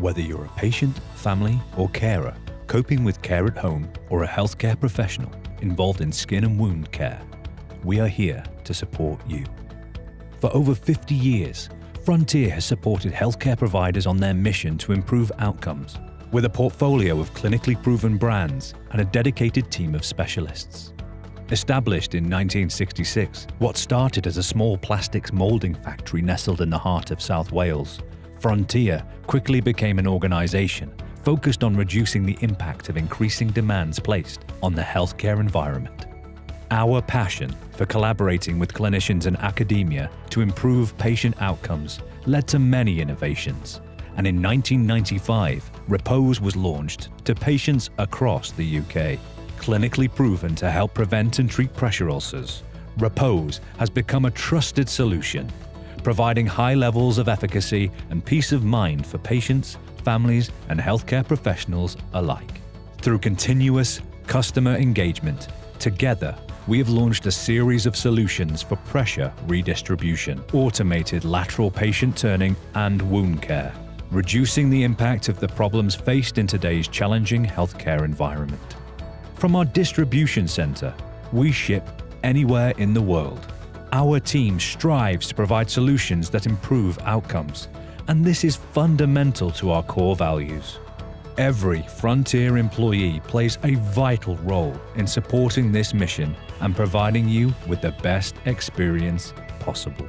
Whether you're a patient, family, or carer, coping with care at home, or a healthcare professional involved in skin and wound care, we are here to support you. For over 50 years, Frontier has supported healthcare providers on their mission to improve outcomes, with a portfolio of clinically proven brands and a dedicated team of specialists. Established in 1966, what started as a small plastics moulding factory nestled in the heart of South Wales, Frontier quickly became an organisation focused on reducing the impact of increasing demands placed on the healthcare environment. Our passion for collaborating with clinicians and academia to improve patient outcomes led to many innovations, and in 1995, Repose was launched to patients across the UK. Clinically proven to help prevent and treat pressure ulcers, Repose has become a trusted solution, providing high levels of efficacy and peace of mind for patients, families, and healthcare professionals alike. Through continuous customer engagement, together we have launched a series of solutions for pressure redistribution, automated lateral patient turning, and wound care, reducing the impact of the problems faced in today's challenging healthcare environment. From our distribution centre, we ship anywhere in the world. Our team strives to provide solutions that improve outcomes, and this is fundamental to our core values. Every Frontier employee plays a vital role in supporting this mission and providing you with the best experience possible.